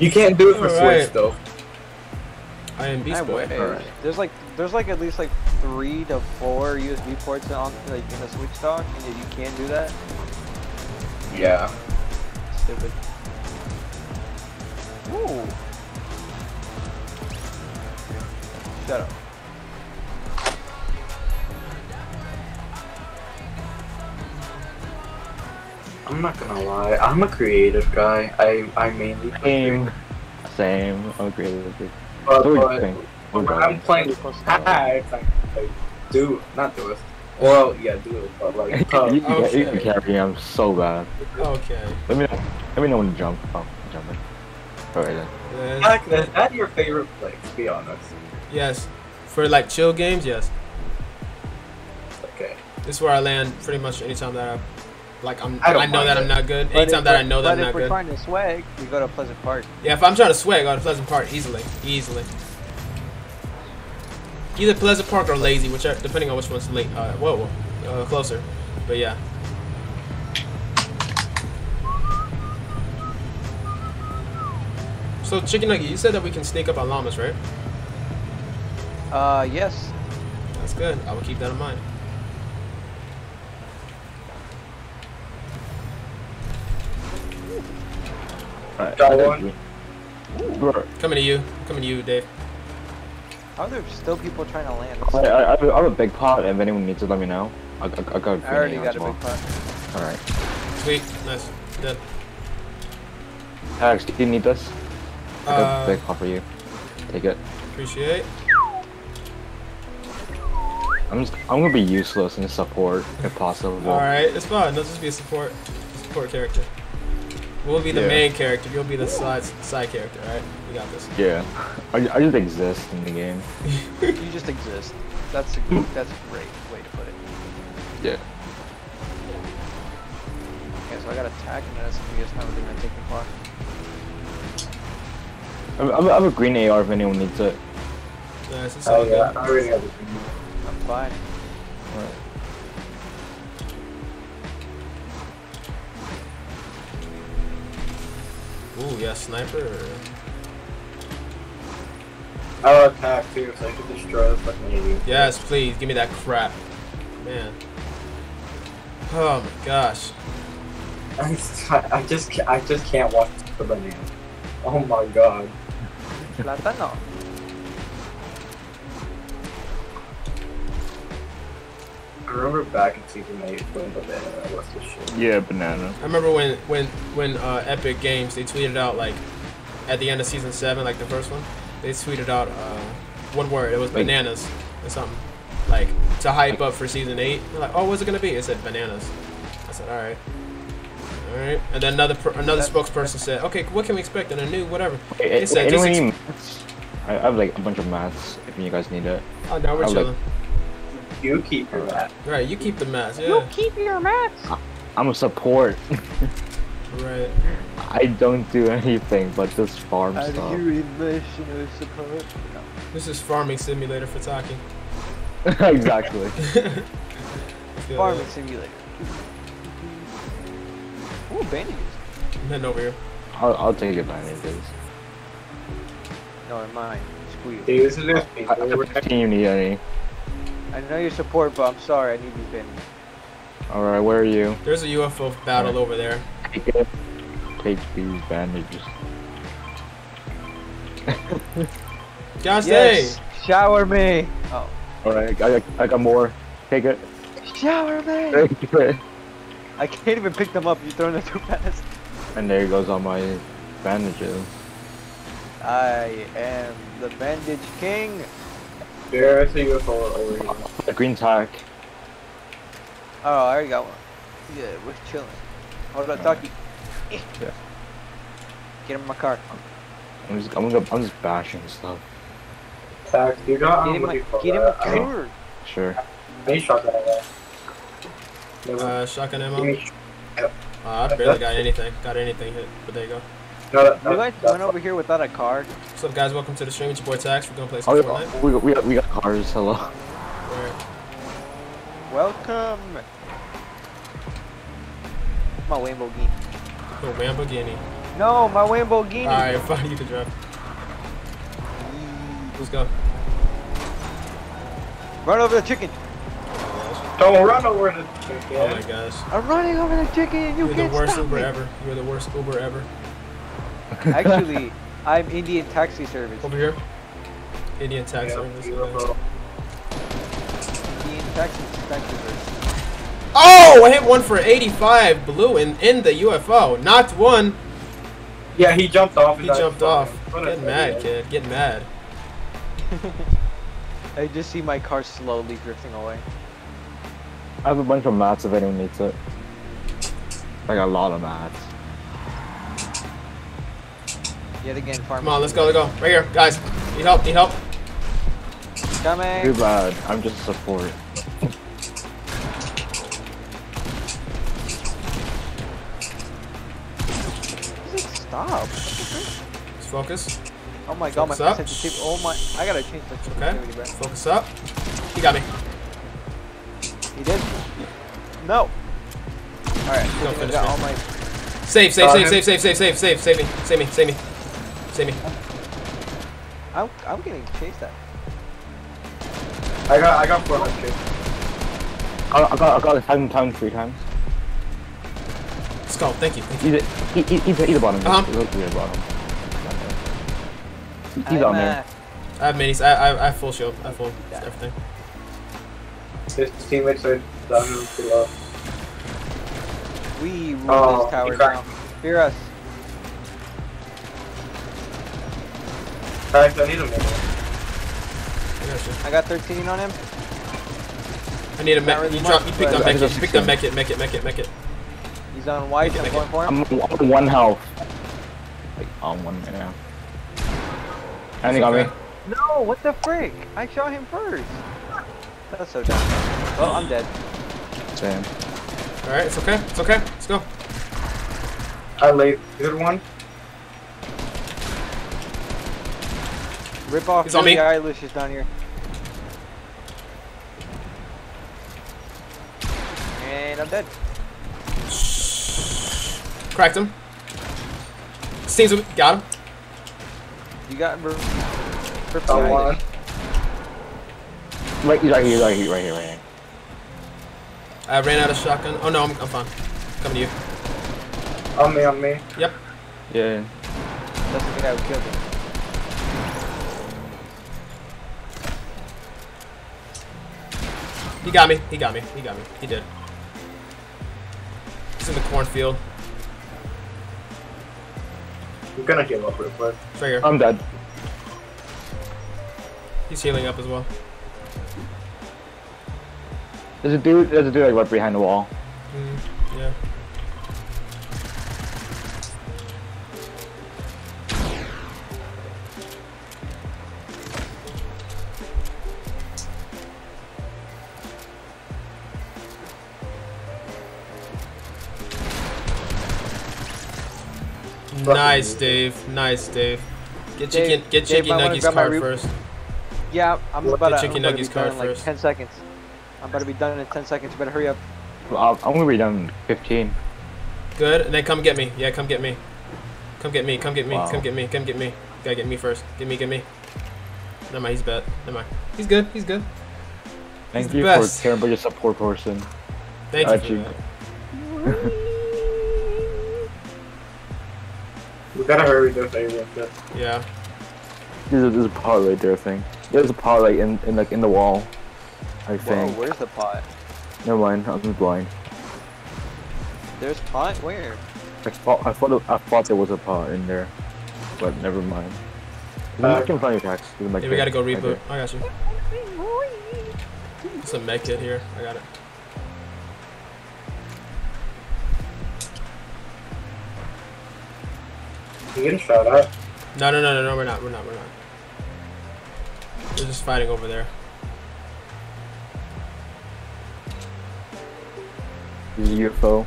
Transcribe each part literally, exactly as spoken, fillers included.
You can't do it for right. Switch though. I am Beast Boy. Right. There's like, there's like at least like three to four U S B ports on like in the Switch dock, and you can't do that. Yeah. Stupid. Ooh. Shut up. I'm not gonna lie, I'm a creative guy. I I mainly same, same. I'm a creative. But, so but when when I'm playing Hi, like, like do not do it. Well, yeah, do it. But like, uh, you, okay. you can carry him so bad. Okay. Let me know, let me know when to jump. Oh, jumping. All right then. then Alex, is that your favorite place? To be honest. Yes, for like chill games, yes. Okay. This is where I land pretty much anytime that I. Like I'm, I, I know that it. I'm not good. But Anytime that I know that I'm not good. But if we're trying to swag, we go to Pleasant Park. Yeah, if I'm trying to swag, I go to Pleasant Park easily, easily. Either Pleasant Park or Lazy, which are, depending on which one's late. Uh, whoa, whoa uh, closer. But yeah. So Chicken Nugget, you said that we can sneak up on llamas, right? Uh, yes. That's good. I will keep that in mind. Right. Got one. Coming to you. Coming to you, Dave. How are there still people trying to land? I, I, I have a big pot. If anyone needs it, let me know. I, I, I, got I already got a well. big pot. Alright. Sweet. Nice. Done. Alex, do you need this? I got uh, a big pot for you. Take it. Appreciate. I'm just, I'm gonna be useless in support if possible. Alright, it's fine. Let's just be a support, support character. We'll be the yeah. main character. You'll be the side side character, all right? We got this. Yeah, I, I just exist in the game. You just exist. That's a good, that's a great way to put it. Yeah. Okay, so I got attacked, and that's gonna be us now. We're gonna take the park. I have a green A R if anyone needs it. Nice. It's oh yeah, good. I already have a green A R. I'm fine. All right. Ooh, yeah, sniper or... I'll attack too, so I can destroy the fucking idiot. Yes, please, give me that crap. Man. Oh my gosh. I'm I just I just can't watch the banana. Oh my god. Platano. I remember back in season eight when banana was the shit. Yeah, banana. I remember when when when uh, Epic Games they tweeted out like at the end of season seven, like the first one, they tweeted out uh, one word. It was bananas or something like to hype up for season eight. They're like, oh, what's it gonna be? It said bananas. I said, all right, all right. And then another per another spokesperson said, okay, what can we expect in a new whatever? Wait, it said, wait, anyone need maths? I have like a bunch of maths if you guys need it. Oh no, we're chilling. Like You keep your mats. Right, you keep the mats, yeah. You keep your mats. I'm a support. Right. I don't do anything but this farm How stuff. How do you read this, you know, support? This is farming simulator for Taki. Exactly. Farming simulator. Ooh, bandages. I'm heading over here. I'll, I'll take your bandages. No, in mine. Squeeze. Dude, this is I, I, I we're team need any. I know your support, but I'm sorry, I need these bandages. Alright, where are you? There's a U F O battle right over there. Take it. Take these bandages. Gosh, yes, shower me! Oh. Alright, I, I got more. Take it. Shower me! Take it. I can't even pick them up, you're throwing them too fast. And there goes all my bandages. I am the bandage king. There, I see you with a green tack. Oh, I already got one. Yeah, we're chilling. Hold on, Taki. Yeah. Get in my car. I'm just, I'm, gonna, I'm just bashing stuff. Tack, you got Get in my, get in my car. Sure. I need shotgun ammo. Uh, shotgun ammo? Uh, I barely got anything. Got anything hit, but there you go. No, no, no, you guys went over here without a car. What's up, guys? Welcome to the stream. It's your boy Tax. We're gonna play some oh, Fortnite. We got, we got, we got cars. Hello. Right. Welcome. My Wambogini. The Wambogini. No, my Wambogini. Alright, fine, you can drive. Let's go. Run over the chicken. Don't run over the chicken. Oh my gosh. I'm running over the chicken. You You're can't the worst stop Uber me. ever. You're the worst Uber ever. Actually, I'm Indian taxi service. Over here. Indian taxi service. Yeah, Indian taxi service. Oh, I hit one for eighty-five blue and in, in the U F O. Knocked one. Yeah, he jumped off. He jumped off. Get mad, kid. Get mad. I just see my car slowly drifting away. I have a bunch of mats if anyone needs it. Like a lot of mats. Yet again, farm. Come on, let's go, let's go. Right here, guys. Need help, need help. Coming. Too bad. I'm just support. Stop. Let's focus. Oh my focus god, my sensitivity. Oh my. I gotta change the sensitivity, bro. Focus up. He got me. He did? No. Alright. I got all my. Save, save, save, save, save, save, save, save, save me. Save me, save me. Save me. I'm, I'm getting chased at. I got, I got four hundred. I got, I got, I got a second time three times. Let's go, thank you. Thank you. He's, a, he, he's, a, he's a bottom. Uh-huh. He's a bottom. He's I'm on there. Uh, I have minis. I, I, I have full shield. I have full yeah. everything. His teammates are down too low. We rule oh, these towers now. Fear us. Alright, I need him. I got thirteen on him. I need a mech. Really you, drop, you picked up mech. You picked up mech it, mech it, mech it, mech it. He's on white, I'm going for him. I'm on one health. Like, on one minute now. And he got me. No, what the frick? I shot him first. That's so dumb. Well, I'm dead. Damn. Alright, it's okay. It's okay. Let's go. I late. Good one. Rip off He's on me. Eilish is down here. And I'm dead. Cracked him. Seems we got him. You got him. Right, right here, right here, right here, right here. I ran out of shotgun. Oh no, I'm, I'm fine. Coming to you. On me, on me. Yep. Yeah. That's the guy who killed him. He got me. He got me. He got me. He did. He's in the cornfield. We're gonna give up real quick. Right here. I'm dead. He's healing up as well. There's a dude, there's a dude like right behind the wall. Mm, yeah. Nice, Dave. Nice, Dave. Get Dave, chicken, get Dave, Chicken Nugget's card first. Yeah, I'm about to. Chicken Nugget's card first. Like ten seconds. I'm about to be done in ten seconds. You better hurry up. Well, I'm gonna be done in fifteen. Good. And then come get me. Yeah, come get me. Come get me. Come get me. Wow. Come get me. Come get me. Gotta get me first. Get me. Get me. Never mind. He's bad. Never mind. He's good. He's good. Thank he's you the best. for caring about your support person. Thank Got you. For you. That. We gotta hurry their thing like this. Yeah. There's a, there's a pot right there, I think. There's a pot like in, in like in the wall. I think. Whoa, where's the pot? Never mind, I'm just blind. There's pot? Where? I thought I thought I thought there was a pot in there, but never mind. Uh, I can find your packs. Yeah, we gotta go reboot. I got you. There's a mech kit here. I got it. Get shot at. No, no, no, no, no, we're not, we're not, we're not. We're just fighting over there. There's a U F O.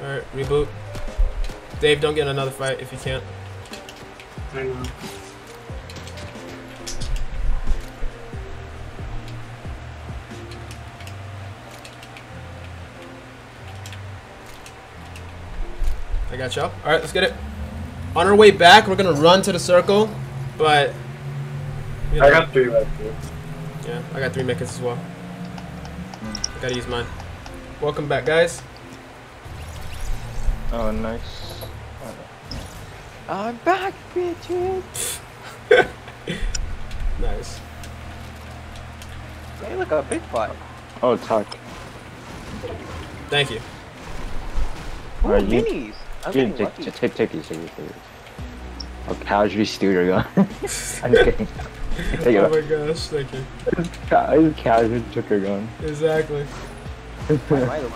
Alright, reboot. Dave, don't get in another fight if you can't. I know. I got y'all. All right, let's get it. On our way back, we're gonna run to the circle, but you know, I got three right here. Yeah, I got three medkits as well. I gotta use mine. Welcome back, guys. Oh, nice. I'm back, Richard. Nice. Hey, look, a big fight. Oh, Taki. Thank you. Ooh, right, you minis! I'm you take, lucky. Take, take these, take these, take these. I'll casually steal your gun. I'm just kidding. Take oh my gosh, thank you. I just casually took your gun. Exactly. I'm the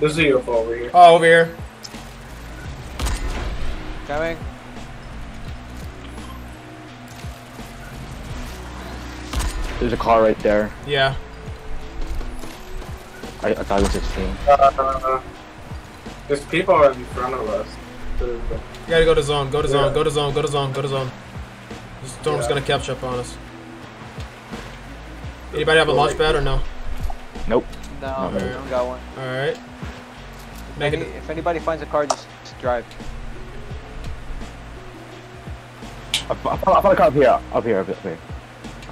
There's a U F O over here. Oh, over here. Coming. There's a car right there. Yeah. I, I thought it was sixteen. Uh, there's people right in front of us. You gotta go to zone, go to zone, yeah. go to zone, go to zone, go to zone. The storm's yeah. gonna catch up on us. Anybody have a launch pad or no? Nope. No, we don't got one. Alright. If, if anybody finds a car, just, just drive. I found a car up here, up here, up here.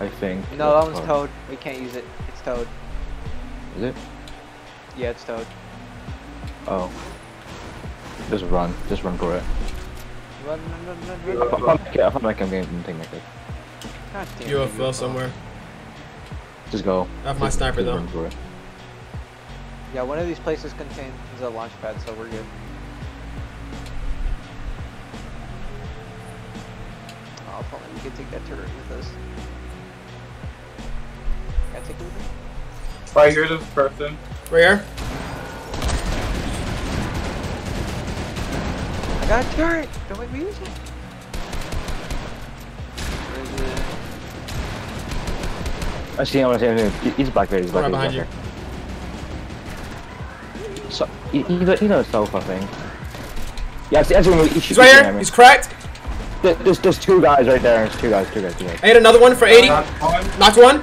I think. No, that one's towed. We can't use it. It's towed. Is it? Yeah, it's towed. Oh. Just run. Just run for it. Run, run, run, run, run. I found my campaign and thing like that. U F L somewhere. Just go. I have my sniper though. Run for it. Yeah, one of these places contains a launch pad, so we're good. Oh, if only we could take that turret with us. Can I take it with us? Right here's this person. Right here? I got a turret! Don't make me use it! Where is it? I see him, I see him. He's back there, he's back there. He's back there. So, he, he, he knows self, I think. Yeah, I see him. He he's right here! He's cracked! There, there's, there's two guys right there. There's two guys, two guys, two guys. I hit another one for eighty. Knocked one.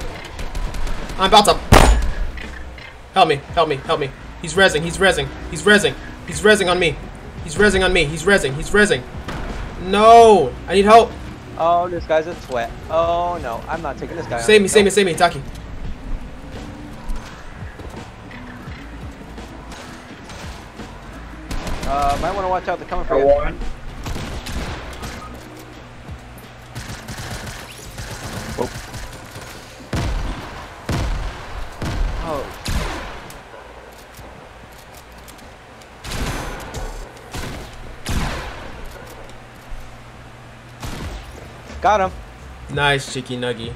I'm about to. Help me, help me, help me. He's rezzing, he's rezzing, he's rezzing, he's rezzing on me. He's rezzing on me, he's rezzing, he's rezzing. No, I need help. Oh, this guy's a sweat. Oh no, I'm not taking this guy. Save me, save me, save me, Taki. Uh, might want to watch out, they're coming for you. Oh. Got him. Nice, Chicken Nugget.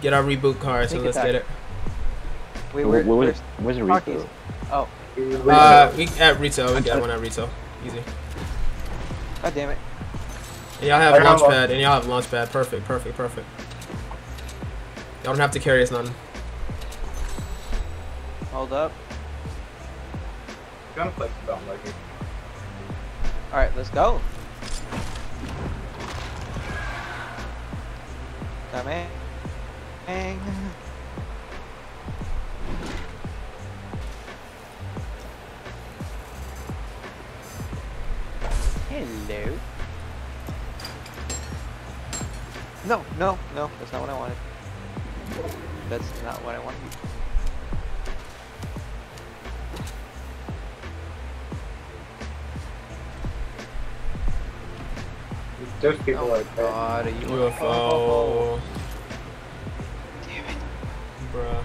Get our reboot card, so let's get it. Wait, where, where's, where's the reboot? Oh. Uh, we at retail. We got one at retail. Easy. God damn it. And y'all have launch pad, and y'all have launch pad. Perfect, perfect, perfect. Y'all don't have to carry us nothing. Hold up. Gotta play something like it. Alright, let's go. Coming. Hello. No, no, no, that's not what I wanted. That's not what I wanted. There's people oh like God, that. U F O. Damn it. Bruh.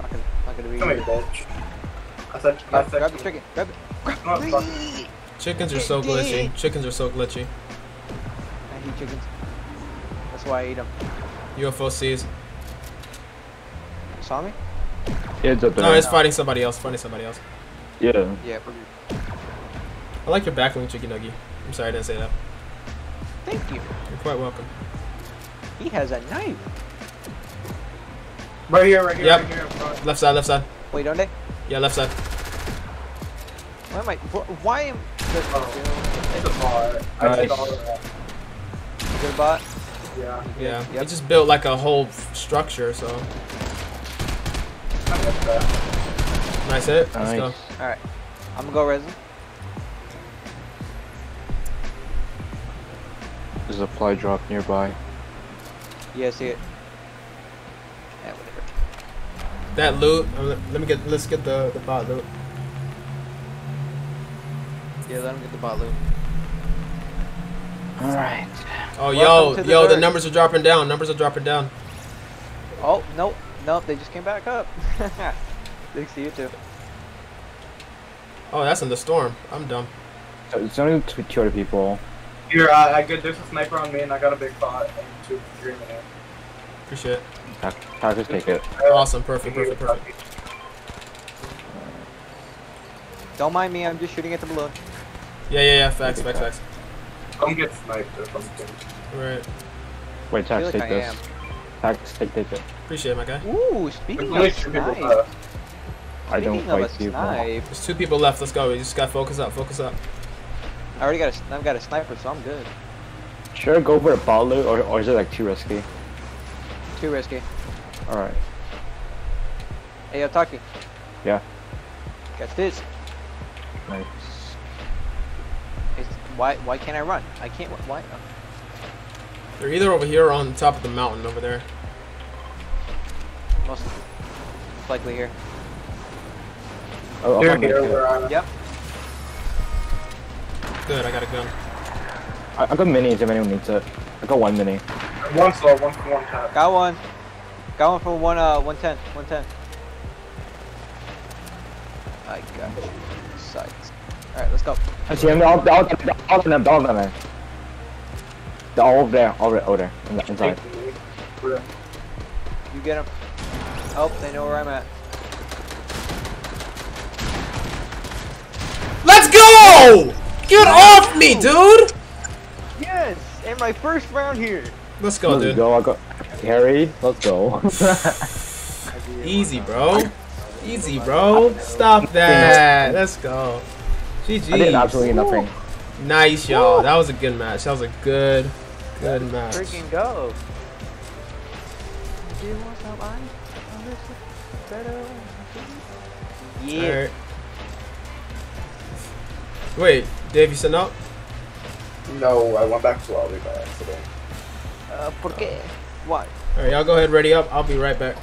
Not gonna, not gonna be Come here, bitch. I said, I said, grab the chicken. Grab it. Grab it. Oh, chickens are so glitchy. Chickens are so glitchy. I hate chickens. That's why I eat them. U F O sees. You saw me? It's up there. No, it's fighting somebody else. Fighting somebody else. Yeah. Yeah, probably. I like your back wing, Chicken Nugget. I'm sorry I didn't say that. Thank you. You're quite welcome. He has a knife. Right here, right here, yep. right here. Right. Left side, left side. Wait, don't they? Yeah, left side. Why am I... Why am... Oh, it's a bar. I did all of that. You good bot? Yeah. Yeah. Yep. It just built like a whole structure, so... I missed that. Nice hit. Nice. Let's go. All right. I'm going to go resin. There's a fly drop nearby. Yeah, I see it. Yeah, whatever. That loot. Let me get. Let's get the the bot loot. Yeah, let him get the bot loot. All right. Oh, Welcome yo, yo, the, the numbers are dropping down. Numbers are dropping down. Oh nope, nope. They just came back up. They see you too. Oh, that's in the storm. I'm dumb. So it's only two other people. Here, uh, I good. There's a sniper on me, and I got a big bot. And two, three minutes. Appreciate it. I'll just take it. Awesome, perfect, perfect, perfect. Don't mind me. I'm just shooting at the balloon. Yeah, yeah, yeah. Facts, facts, facts. Don't get sniped or something. Right. Wait, Tax, take this. Tax, take this. Appreciate it, my guy. Ooh, speaking of snipe. I don't fight people. There's two people left. Let's go. We just got focus up. Focus up. I already got a. I've got a sniper, so I'm good. Sure, go for a ball loot, or or is it like too risky? Too risky. All right. Hey, yo, Taki. Yeah. Got this. Nice. It's, why why can't I run? I can't. Why? Oh. They're either over here or on the top of the mountain over there. Most likely here. Oh, here, here, we're on. Yep. Good, I got a gun. I, I got minis if anyone needs it. I got one mini. One slow, one for one time. Got one. Got one for one, uh, one ten. one ten. I got you. Sucks. Alright, let's go. I see him. All of them. All of them. All of them. They're all over there. All over there. Inside. You get them. Oh, they know where I'm at. Let's go! Get off me, dude! Yes, and my first round here. Let's go, let's dude. Go. I got Harry. Let's go. Easy, bro. Easy, bro. Stop that. Let's go. G G. I did absolutely nothing. Nice, y'all. That was a good match. That was a good, good match. Freaking go. Yeah. Wait, Dave, you sent out? No, I went back to lobby by accident. Uh, por qué? Why? Alright, y'all go ahead, ready up. I'll be right back.